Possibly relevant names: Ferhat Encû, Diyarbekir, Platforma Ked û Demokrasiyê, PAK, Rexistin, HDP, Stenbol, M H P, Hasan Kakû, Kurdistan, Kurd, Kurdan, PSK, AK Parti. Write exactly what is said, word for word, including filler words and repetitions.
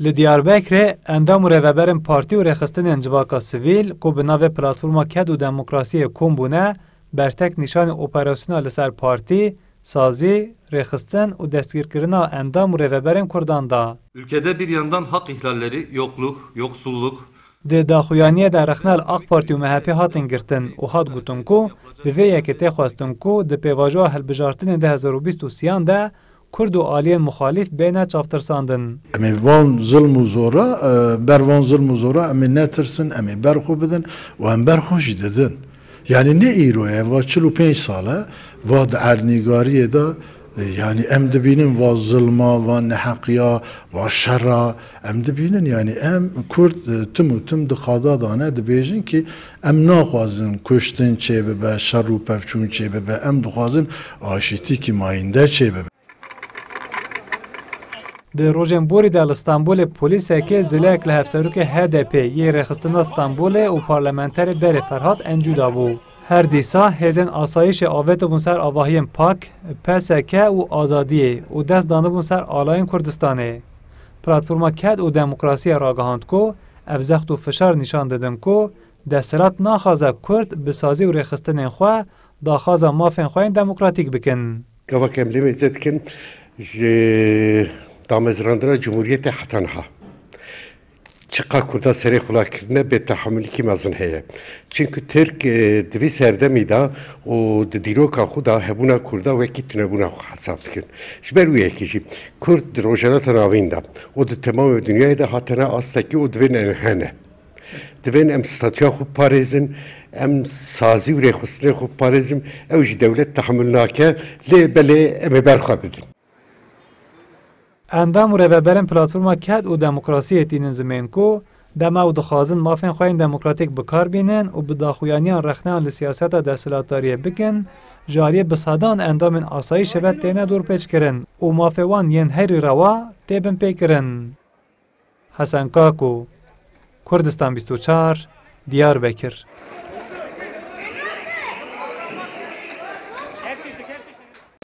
Li Diyarbekirê endamû rêveberên Partî û Rexistinên Civaka Sivîl ku bi navê Platforma Ked û Demokrasiyê kom bûne, bertek nîşanê operasyona li ser partî, sazî, rexistin û destgirkirina endamû rêveberên Kurdan da. Ülkede bir yandan hak ihlalleri, yokluk, yoksulluk. Di daxuyaniyê de rexnel AK Parti û M H P hatin girtin û hat gotin ku bi vê yekê tê xwestin ku di pêvajoya hilbijartinê iki bin yirmi üç'an de Kurd û aliyên muxalîf bêyne çavtirsandin. Em van zulm û zora, ber van zulm û zora em netirsin, em berxwe bidin û em berxwe jî didin. Yani ne îroye, va çil û pênc sala va di erdnîgariyê de yani em dibînin va zulma, va neheqiya, va şerra em dibînin yani em Kurd tim û tim di qada dane dibêjin ki em naxwazin kuştin çê bibe, şer û pevçûn çê bibe, em dixwazin aşîtîkî mayînde çê bibe. Di rojên borî de li Stenbolê polîsekê zileyek li hevserokê H D P yê rêxistina Stenbolê û parlamenterê berê Ferhat Encû dabû. Her dîsa hêzên asayişê avêtibûn ser avahiyên Pak, P S K û Azadiyê û dest danibûn ser alayên Kurdistanê. Platforma Ked û Demokrasiyê ragihand ku ev zext û fişar nîşan didin ku desthilat naxwaze Kurd bi sazî û rêxistinên xwe daxwaza mafên xwe yên demokratîk bikin. Gava kemlîmê zê dikin ji damezrandina cumhuriyetê hetanha. Çıqa Kurda serê xulakirine be tahammülî mezin heye. Çünkü Türk divî serdemî da û di dîroka xwe da hebûna Kurda wekî tunebûna xwe hesab dikin. Ji ber wî yekê jî Kurd di rojelata navîn da û di temamê dinyayê de hatine astekî û divên enhene. Divên em statuya xwe parêzin, em sazî û rêxistinê xwe parêzin, ew jî dewlet tahammül nake, lê belê em ê berxwe bidin. Endamû rêveberên Platforma Ked û Demokrasiyê tînin zimên ku dema û dixwazin mafên xwe yên demokratîk bikar bînin û bi daxuyaniyan rexneyan li siyaseta desthilatdariyê bikin, ji aliyê bi sadan endamên asayîşê ve têne dorpêç kirin û mafê wan yên herî rewa tê bin pê kirin. Hasan Kakû, Kurdistan bîst û çar, Diyarbekir.